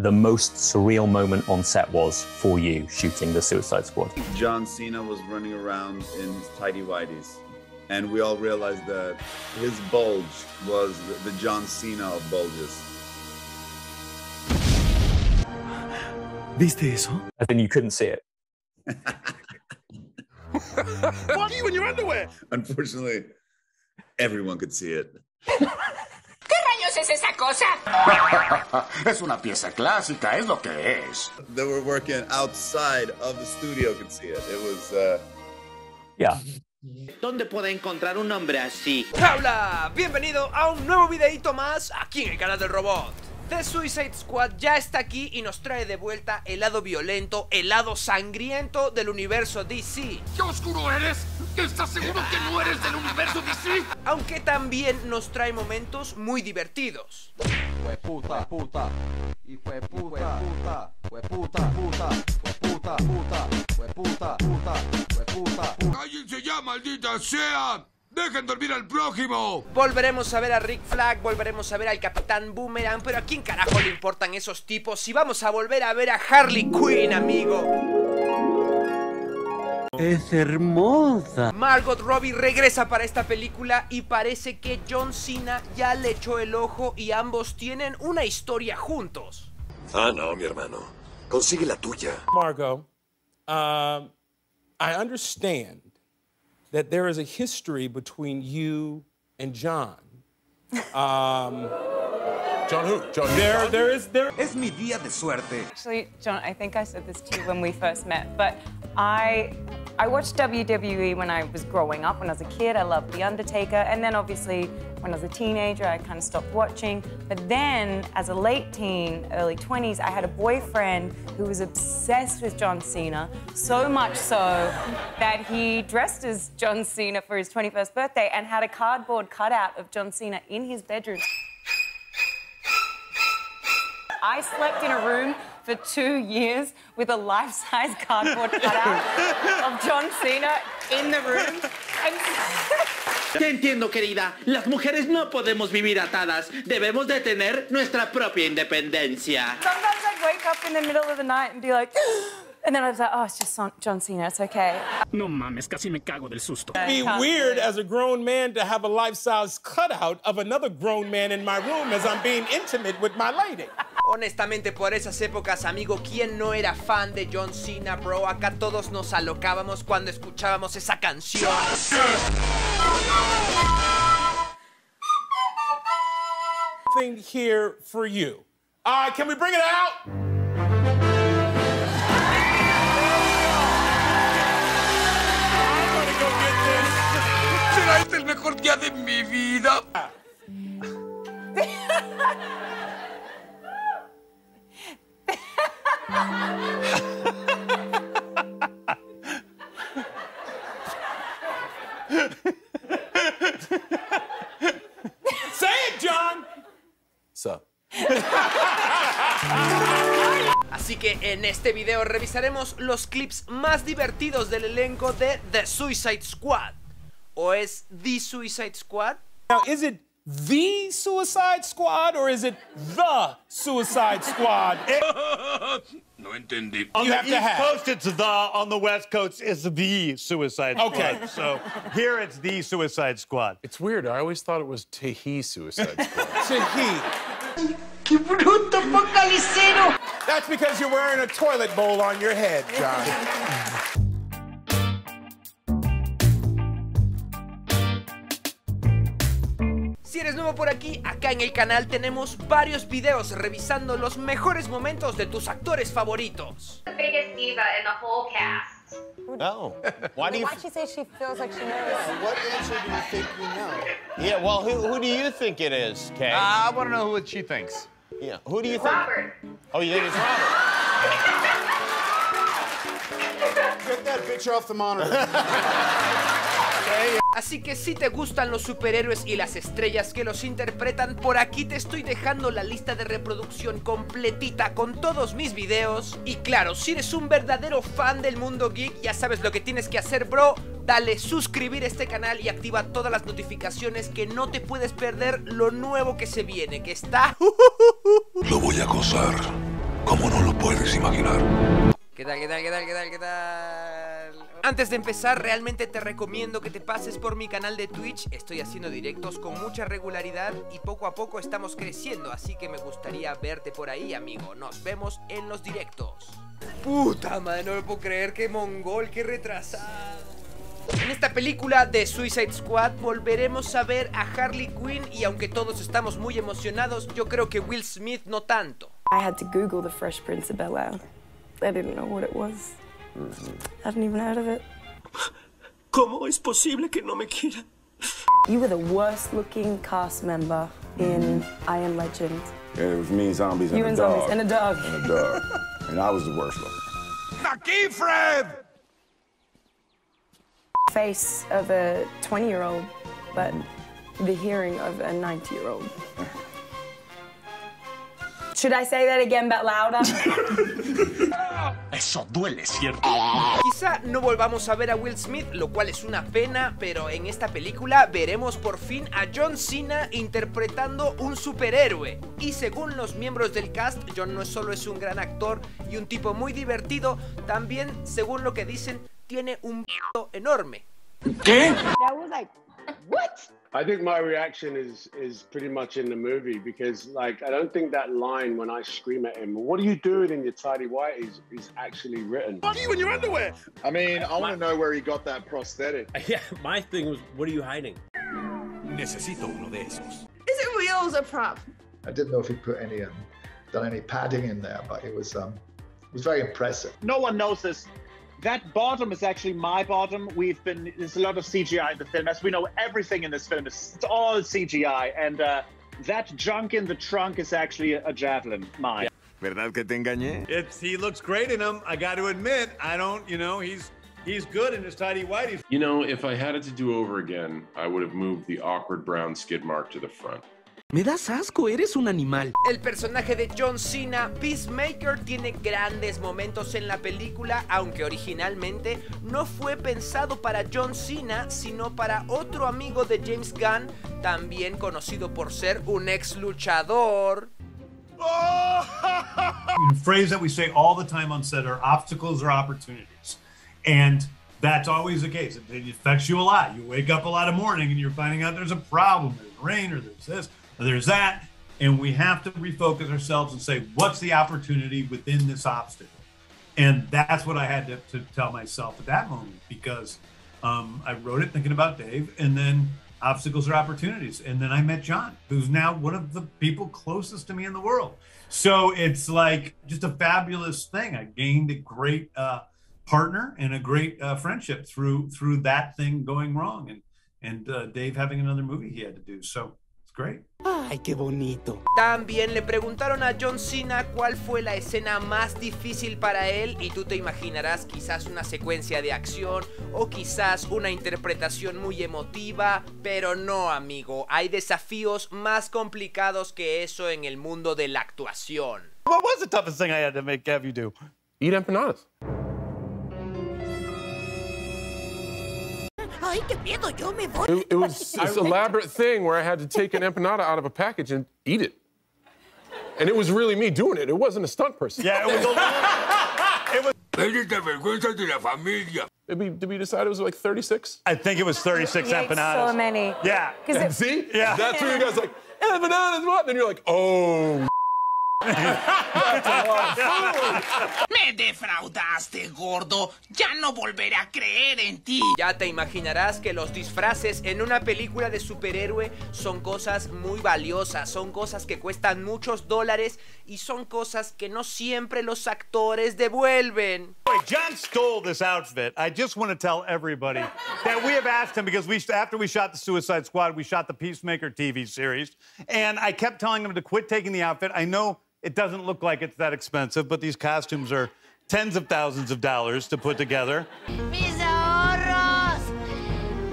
The most surreal moment on set was for you shooting The Suicide Squad? John Cena was running around in his tighty-whities, and we all realized that his bulge was the John Cena of bulges. ¿Viste eso? And then you couldn't see it. Why are you in your underwear? Unfortunately, everyone could see it. ¿Es esa cosa? Es una pieza clásica, es lo que es. They were working outside of the studio, could see it. It was, yeah. ¿Dónde puedo encontrar un hombre así? ¡Hola! Bienvenido a un nuevo videito más aquí en el canal del Robot. The Suicide Squad ya está aquí y nos trae de vuelta el lado violento, el lado sangriento del universo DC. ¡Qué oscuro eres! ¿Estás seguro que no eres del universo DC? Aunque también nos trae momentos muy divertidos. Hueputa, puta, y hueputa, puta, hueputa, puta, hueputa, puta, hueputa, puta, hueputa, puta. ¡Cállense ya, maldita sea! ¡Dejen dormir al prójimo! Volveremos a ver a Rick Flag, volveremos a ver al Capitán Boomerang, pero ¿a quién carajo le importan esos tipos si vamos a volver a ver a Harley Quinn, amigo? Es hermosa. Margot Robbie regresa para esta película y parece que John Cena ya le echó el ojo y ambos tienen una historia juntos. Ah, no, mi hermano. Consigue la tuya. Margot, I understand that there is a history between you and John. John who? John there. Es mi día de suerte. Actually, John, I think I said this to you when we first met, but I watched WWE when I was growing up, when I was a kid. I loved The Undertaker, and then obviously when I was a teenager, I kind of stopped watching. But then, as a late teen, early 20s, I had a boyfriend who was obsessed with John Cena, so much so that he dressed as John Cena for his 21st birthday and had a cardboard cutout of John Cena in his bedroom. I slept in a room for 2 years with a life-size cardboard cutout of John Cena in the room. Te entiendo, querida. Las mujeres no podemos vivir atadas. Debemos de tener nuestra propia independencia. Sometimes I'd wake up in the middle of the night and be like... And then I was like, oh, it's just John Cena, it's okay. No mames, casi me cago del susto. It'd be weird as a grown man to have a life-size cutout of another grown man in my room as I'm being intimate with my lady. Honestamente, por esas épocas, amigo, ¿quién no era fan de John Cena, bro? Acá todos nos alocábamos cuando escuchábamos esa canción. Thing here for you. Can we bring it out? El mejor día de mi vida. Say it, John. So. Así que en este video revisaremos los clips más divertidos del elenco de The Suicide Squad. ¿O es The Suicide Squad? Now, is it The Suicide Squad or is it The Suicide Squad? No entendí. On the East Coast, it's The. On the West Coast, it's The Suicide Squad. Okay, so here it's The Suicide Squad. It's weird. I always thought it was Tahi Suicide Squad. Tahi. ¡Qué bruto focalicero! That's because you're wearing a toilet bowl on your head, John. Si eres nuevo por aquí, acá en el canal tenemos varios videos revisando los mejores momentos de tus actores favoritos. The biggest diva in the whole cast. Oh. Why she say she feels like she knows? What answer do you think you know? Yeah, well, who do you think it is, Kay? I want to know what she thinks. Yeah, who do you think? Robert. Oh, you think it's Robert? Get that bitch off the monitor. Así que si te gustan los superhéroes y las estrellas que los interpretan, por aquí te estoy dejando la lista de reproducción completita con todos mis videos. Y claro, si eres un verdadero fan del mundo geek, ya sabes lo que tienes que hacer, bro. Dale suscribir a este canal y activa todas las notificaciones, que no te puedes perder lo nuevo que se viene, que está... Lo voy a gozar. como no lo puedes imaginar. ¿Qué tal, qué tal, qué tal, qué tal, qué tal? Antes de empezar, realmente te recomiendo que te pases por mi canal de Twitch. Estoy haciendo directos con mucha regularidad y poco a poco estamos creciendo, así que me gustaría verte por ahí, amigo. Nos vemos en los directos. Puta madre, no lo puedo creer, qué mongol, qué retrasado. En esta película de Suicide Squad volveremos a ver a Harley Quinn y aunque todos estamos muy emocionados, yo creo que Will Smith no tanto. I had to Google The Fresh Prince of Bel-Air. I didn't know what it was. I haven't even heard of it. ¿Cómo es posible que no me quiera? You were the worst looking cast member in I Am Legend. Yeah, it was me and zombies and a dog. You and zombies and a dog. And a dog. And I was the worst looking. ¡Aquí, Fred! Face of a 20-year-old, but the hearing of a 90-year-old. Should I say that again, but louder? Eso duele, ¿cierto? Quizá no volvamos a ver a Will Smith, lo cual es una pena, pero en esta película veremos por fin a John Cena interpretando un superhéroe. Y según los miembros del cast, John no solo es un gran actor y un tipo muy divertido, también, según lo que dicen, tiene un p***o enorme. ¿Qué? That was like, what? I think my reaction is pretty much in the movie because, like, I don't think that line when I scream at him, "What are you doing in your tidy white?" is actually written. Fuck you in your underwear. I mean, I want to know where he got that prosthetic. Yeah, my thing was, what are you hiding? Necesito uno de esos. Is it real or is it a prop? I didn't know if he put any done any padding in there, but it was very impressive. No one knows this. That bottom is actually my bottom. There's a lot of CGI in the film. As we know, everything in this film is all CGI. And that junk in the trunk is actually a javelin, mine. ¿Verdad que te engañé? He looks great in him. I got to admit, I don't, you know, he's good in his tidy whitey. You know, if I had it to do over again, I would have moved the awkward brown skid mark to the front. Me das asco, eres un animal. El personaje de John Cena, Peacemaker, tiene grandes momentos en la película, aunque originalmente no fue pensado para John Cena, sino para otro amigo de James Gunn, también conocido por ser un ex luchador. The phrase that we say all the time on set are obstacles are opportunities. And that's always the case. It affects you a lot. You wake up a lot in the morning and you're finding out there's a problem, there's rain or there's this. There's that, and we have to refocus ourselves and say, what's the opportunity within this obstacle? And that's what I had to tell myself at that moment, because I wrote it thinking about Dave, and then obstacles are opportunities. And then I met John, who's now one of the people closest to me in the world. So it's like just a fabulous thing. I gained a great partner and a great friendship through that thing going wrong, and Dave having another movie he had to do. So. Great. Ay, qué bonito. También le preguntaron a John Cena cuál fue la escena más difícil para él y tú te imaginarás quizás una secuencia de acción o quizás una interpretación muy emotiva, pero no, amigo, hay desafíos más complicados que eso en el mundo de la actuación. What was the toughest thing I had to make have you do? Eat empanadas. It was this elaborate thing where I had to take an empanada out of a package and eat it. And it was really me doing it. It wasn't a stunt person. Yeah, it was... Did we decide it was like 36? I think it was 36 empanadas. So many. Yeah. See? Yeah. That's where you guys like, empanadas, what? And then you're like, oh... Me defraudaste, gordo. Ya no volveré a creer en ti. Ya te imaginarás que los disfraces en una película de superhéroe son cosas muy valiosas, son cosas que cuestan muchos dólares y son cosas que no siempre los actores devuelven. John stole this outfit. I just want to tell everybody that we have asked him because after we shot the Suicide Squad, we shot the Peacemaker TV series, and I kept telling him to quit taking the outfit. I know. It doesn't look like it's that expensive, but these costumes are tens of thousands of dollars to put together. Mis ahorros!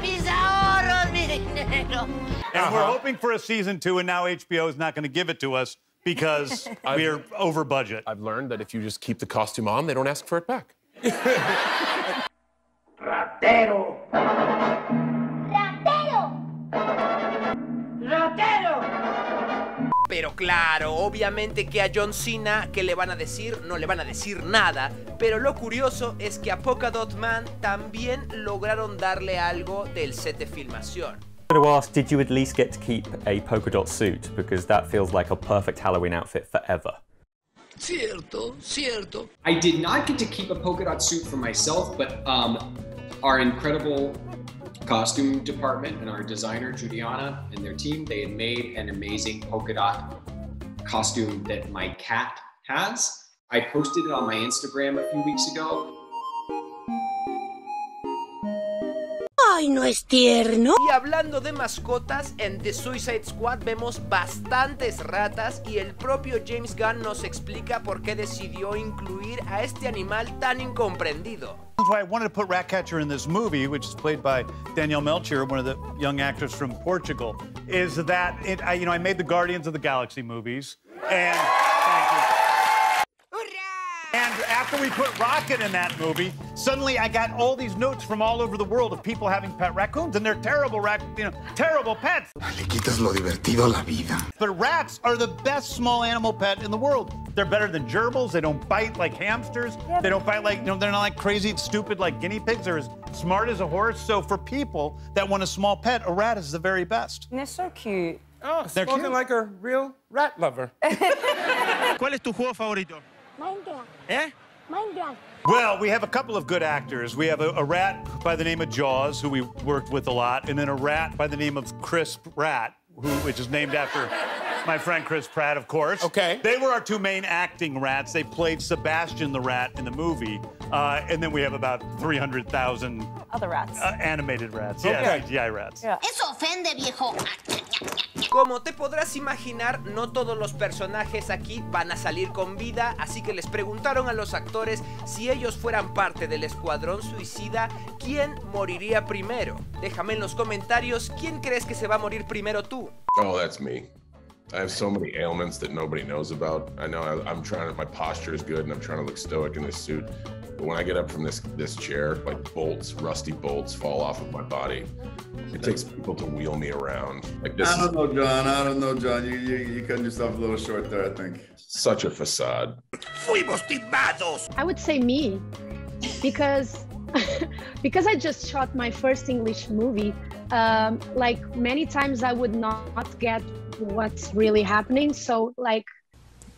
Mis ahorros, mi dinero! And we're hoping for a season 2, and now HBO is not going to give it to us because we're over budget. I've learned that if you just keep the costume on, they don't ask for it back. Ratero! Ratero! Ratero! Pero claro, obviamente que a John Cena, ¿qué le van a decir? No le van a decir nada. Pero lo curioso es que a Polka Dot Man también lograron darle algo del set de filmación. I'm going to ask, did you at least get to keep a polka dot suit? Because that feels like a perfect Halloween outfit forever. Cierto, cierto. I did not get to keep a polka dot suit for myself, but our incredible costume department and our designer, Juliana, and their team, they had made an amazing polka dot costume that my cat has. I posted it on my Instagram a few weeks ago. Ay, no es tierno. Y hablando de mascotas, en The Suicide Squad vemos bastantes ratas y el propio James Gunn nos explica por qué decidió incluir a este animal tan incomprendido. That's why I wanted to put Ratcatcher in this movie, which is played by Daniel Melchior, one of the young actors from Portugal, is that I made the Guardians of the Galaxy movies, and after we put Rocket in that movie, suddenly I got all these notes from all over the world of people having pet raccoons, and they're terrible terrible pets. Le quitas lo divertido a la vida. But rats are the best small animal pet in the world. They're better than gerbils. They don't bite like hamsters. They don't bite like, they're not like crazy, stupid like guinea pigs. They're as smart as a horse. So for people that want a small pet, a rat is the very best. And they're so cute. Oh, they're spoken cute. Like a real rat lover. ¿Cuál es tu juego favorito? Minecraft. Eh? Minecraft. Well, we have a couple of good actors. We have a rat by the name of Jaws, who we worked with a lot, and then a rat by the name of Crisp Rat, which is named after my friend Chris Pratt, of course. Okay. They were our two main acting rats. They played Sebastian the rat in the movie, and then we have about 300,000 other rats, animated rats, okay. Yeah, CGI rats. Yeah. Eso ofende, viejo. Como te podrás imaginar, no todos los personajes aquí van a salir con vida, así que les preguntaron a los actores si ellos fueran parte del escuadrón suicida, ¿quién moriría primero? Déjame en los comentarios, ¿quién crees que se va a morir primero tú? Oh, that's me. I have so many ailments that nobody knows about. I know I'm trying to, my posture is good and I'm trying to look stoic in this suit. But when I get up from this chair, like bolts, rusty bolts fall off of my body. It takes people to wheel me around. Like this. I don't know, John. You cut yourself a little short there, I think. Such a facade. Fuimos timados. I would say me, because I just shot my first English movie. Like many times, I would not get what's really happening. So like.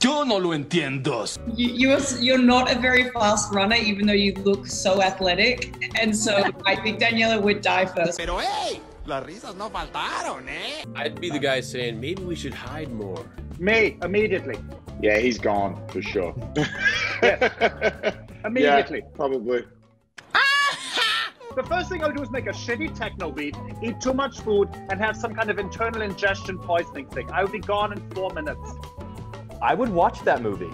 Yo no lo entiendo. You're not a very fast runner, even though you look so athletic, and so I think Daniela would die first. Pero hey, las risas no faltaron, eh? I'd be the guy saying maybe we should hide more. Me immediately. Yeah, he's gone for sure. Yes. Immediately, yeah, probably. The first thing I would do is make a shitty techno beat, eat too much food, and have some kind of internal ingestion poisoning thing. I would be gone in 4 minutes. I would watch that movie.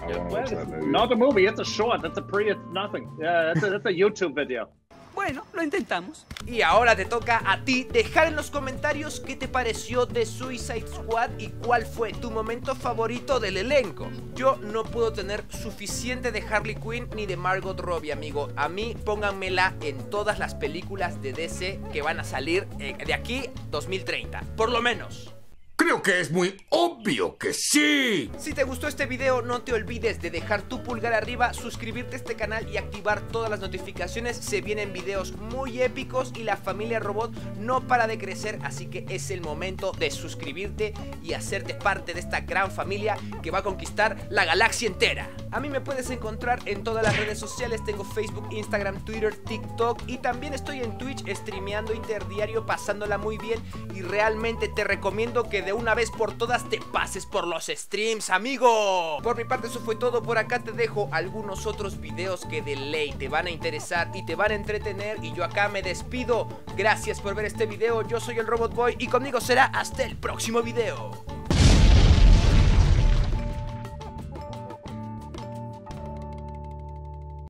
I want to watch that movie. Not a movie, it's a short, it's a it's nothing. Yeah, that's a YouTube video. Bueno, lo intentamos. Y ahora te toca a ti dejar en los comentarios qué te pareció de Suicide Squad y cuál fue tu momento favorito del elenco. Yo no puedo tener suficiente de Harley Quinn ni de Margot Robbie, amigo. A mí pónganmela en todas las películas de DC que van a salir de aquí 2030, por lo menos. Creo que es muy obvio que sí. Si te gustó este video, no te olvides de dejar tu pulgar arriba, suscribirte a este canal y activar todas las notificaciones. Se vienen videos muy épicos y la familia Robot no para de crecer, así que es el momento de suscribirte y hacerte parte de esta gran familia que va a conquistar la galaxia entera. A mí me puedes encontrar en todas las redes sociales. Tengo Facebook, Instagram, Twitter, TikTok, y también estoy en Twitch streameando interdiario, pasándola muy bien, y realmente te recomiendo que de una vez por todas te pases por los streams, amigo. Por mi parte eso fue todo. Por acá te dejo algunos otros videos que de ley te van a interesar y te van a entretener, y yo acá me despido. Gracias por ver este video. Yo soy el Robot Boy y conmigo será hasta el próximo video.